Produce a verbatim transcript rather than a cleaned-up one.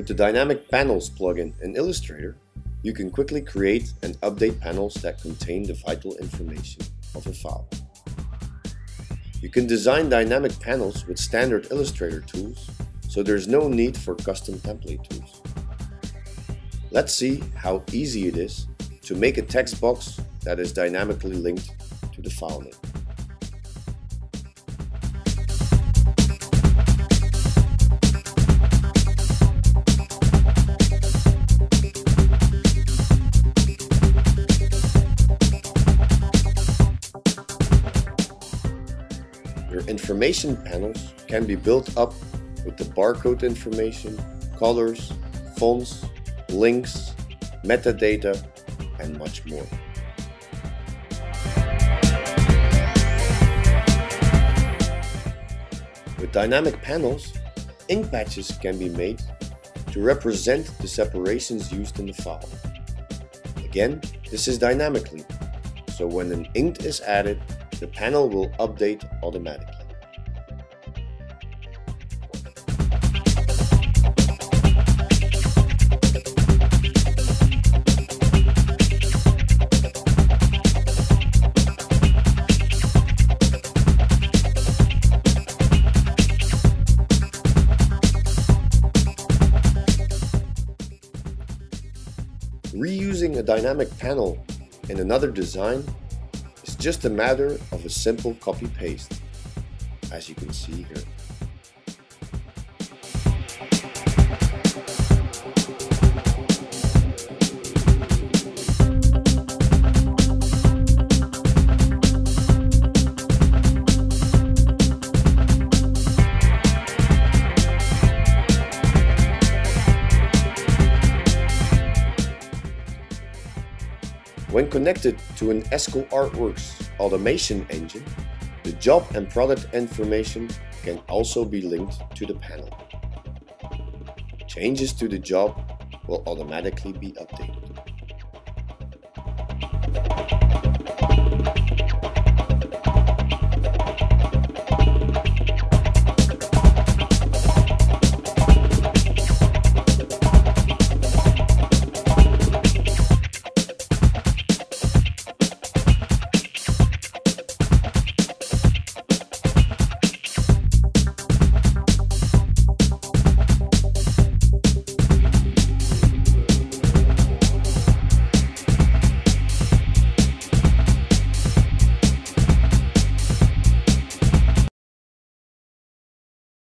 With the Dynamic Panels plugin in Illustrator, you can quickly create and update panels that contain the vital information of a file. You can design dynamic panels with standard Illustrator tools, so there's no need for custom template tools. Let's see how easy it is to make a text box that is dynamically linked to the file name. Your information panels can be built up with the barcode information, colors, fonts, links, metadata, and much more. With dynamic panels, ink patches can be made to represent the separations used in the file. Again, this is dynamically, so when an int is added, the panel will update automatically. Reusing a dynamic panel in another design is just a matter of a simple copy-paste, as you can see here. When connected to an Esko Artworks automation engine, the job and product information can also be linked to the panel. Changes to the job will automatically be updated.